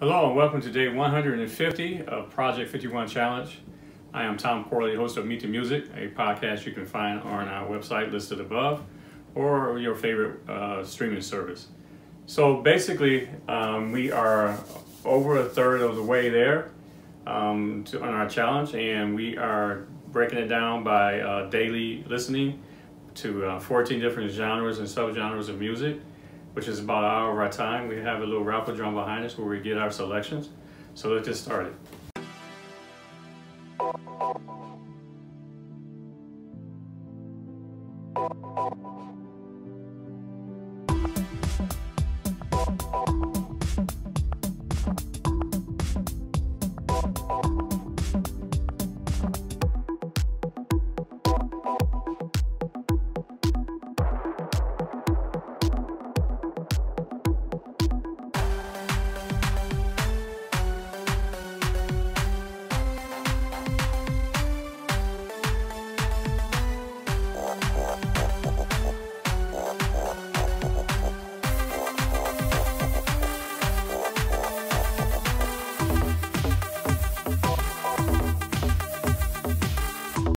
Hello and welcome to day 150 of Project 51 Challenge. I am Tom Corley, host of Meet the Music, a podcast you can find on our website listed above or your favorite streaming service. So basically, we are over a third of the way there on our challenge, and we are breaking it down by daily listening to 14 different genres and subgenres of music, which is about an hour of our time. We have a little raffle drum behind us where we get our selections. So let's get started.